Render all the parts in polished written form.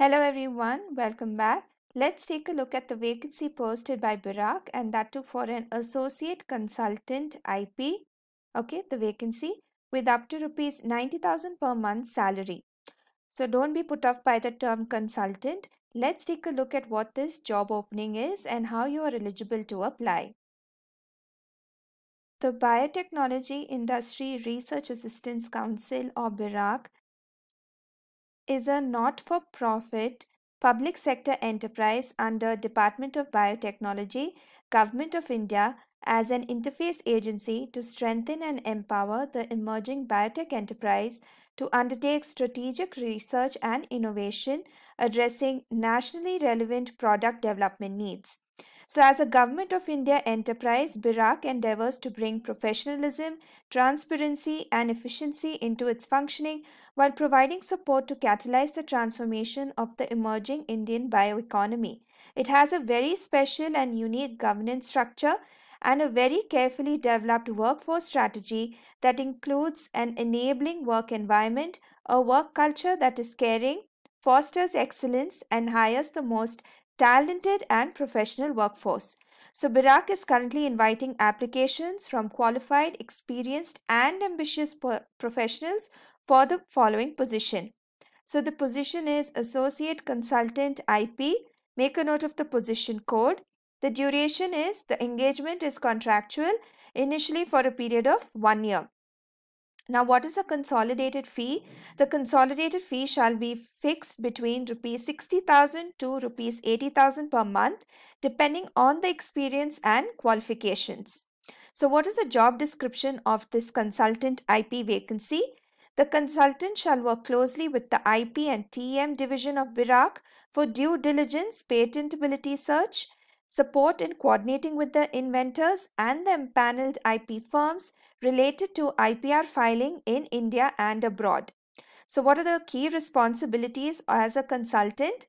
Hello everyone, welcome back. Let's take a look at the vacancy posted by BIRAC, and that too for an associate consultant IP. Okay, the vacancy with up to rupees 90,000 per month salary. So don't be put off by the term consultant. Let's take a look at what this job opening is and how you are eligible to apply. The Biotechnology Industry Research Assistance Council, or BIRAC, is a not-for-profit public sector enterprise under Department of Biotechnology, Government of India, as an interface agency to strengthen and empower the emerging biotech enterprise to undertake strategic research and innovation addressing nationally relevant product development needs. So as a Government of India enterprise, BIRAC endeavors to bring professionalism, transparency and efficiency into its functioning while providing support to catalyze the transformation of the emerging Indian bioeconomy. It has a very special and unique governance structure and a very carefully developed workforce strategy that includes an enabling work environment, a work culture that is caring, fosters excellence and hires the most talented and professional workforce. So BIRAC is currently inviting applications from qualified, experienced and ambitious professionals for the following position. So the position is Associate Consultant IP. Make a note of the position code. The duration is, the engagement is contractual, initially for a period of 1 year. Now, what is the consolidated fee? The consolidated fee shall be fixed between Rs 60,000 to Rs 80,000 per month, depending on the experience and qualifications. So, what is the job description of this consultant IP vacancy? The consultant shall work closely with the IP and TM division of BIRAC for due diligence, patentability search, support in coordinating with the inventors and the empaneled IP firms related to IPR filing in India and abroad. So what are the key responsibilities as a consultant?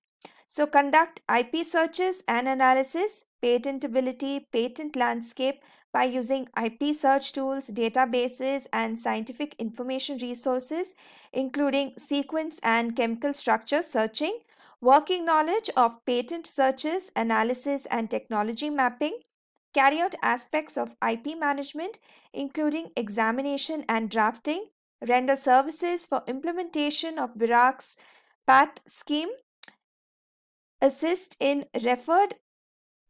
So conduct IP searches and analysis, patentability, patent landscape by using IP search tools, databases and scientific information resources, including sequence and chemical structure searching, working knowledge of patent searches, analysis and technology mapping, carry out aspects of IP management, including examination and drafting, render services for implementation of BIRAC's PATH scheme, assist in referred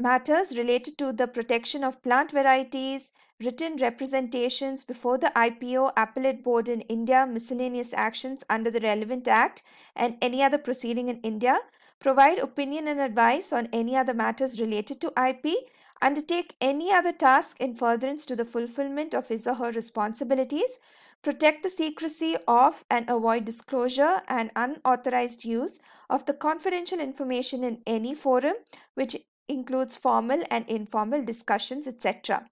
matters related to the protection of plant varieties, written representations before the IPO, appellate board in India, miscellaneous actions under the relevant act and any other proceeding in India, provide opinion and advice on any other matters related to IP, undertake any other task in furtherance to the fulfillment of his or her responsibilities, protect the secrecy of and avoid disclosure and unauthorized use of the confidential information in any forum, which includes formal and informal discussions, etc.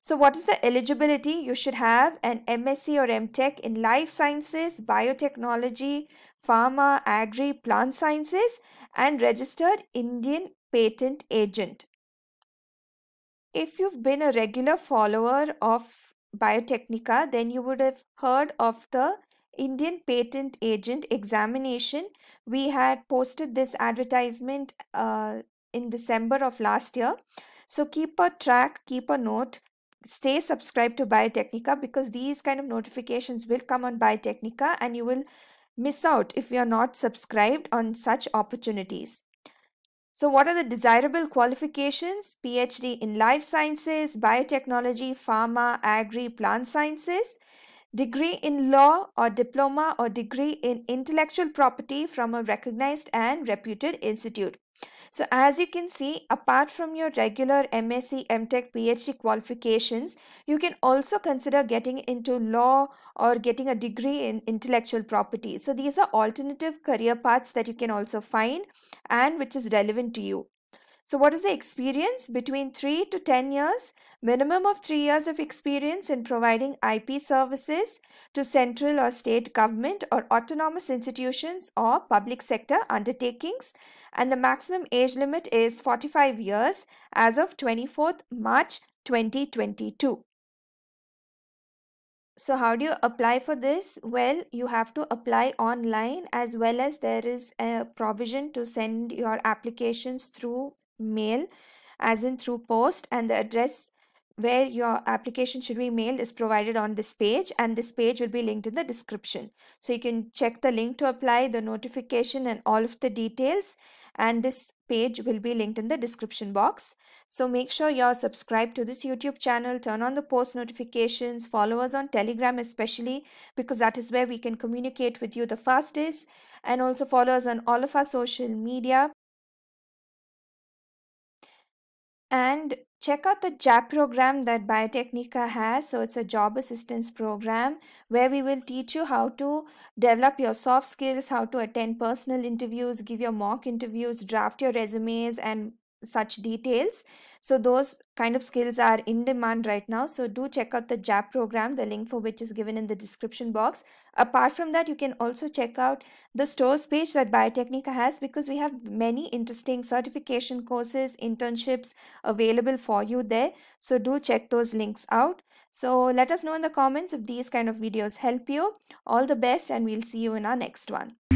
So what is the eligibility? You should have an MSc or MTech in life sciences, biotechnology, pharma, agri, plant sciences and registered Indian patent agent. If you've been a regular follower of Biotecnika, then you would have heard of the Indian Patent Agent examination. We had posted this advertisement in December of last year. So keep a track, keep a note, stay subscribed to Biotecnika, because these kind of notifications will come on Biotecnika and you will miss out if you are not subscribed on such opportunities. So what are the desirable qualifications? PhD in life sciences, biotechnology, pharma, agri, plant sciences, degree in law or diploma or degree in intellectual property from a recognized and reputed institute. So as you can see, apart from your regular MSc, MTech, PhD qualifications, you can also consider getting into law or getting a degree in intellectual property. So these are alternative career paths that you can also find and which is relevant to you. So what is the experience? Between 3 to 10 years, minimum of 3 years of experience in providing IP services to central or state government or autonomous institutions or public sector undertakings, and the maximum age limit is 45 years as of 24th March 2022. So how do you apply for this? Well, you have to apply online, as well as there is a provision to send your applications through mail, as in through post, and the address where your application should be mailed is provided on this page, and this page will be linked in the description. So you can check the link to apply, the notification and all of the details, and this page will be linked in the description box. So make sure you're subscribed to this YouTube channel, turn on the post notifications, follow us on Telegram especially, because that is where we can communicate with you the fastest, and also follow us on all of our social media. And check out the JAP program that Biotecnika has. So it's a job assistance program where we will teach you how to develop your soft skills, how to attend personal interviews, give your mock interviews, draft your resumes and such details. So those kind of skills are in demand right now. So do check out the JAP program, the link for which is given in the description box. Apart from that, you can also check out the stores page that Biotecnika has, because we have many interesting certification courses, internships available for you there. So do check those links out. So let us know in the comments if these kind of videos help you. All the best, and we'll see you in our next one.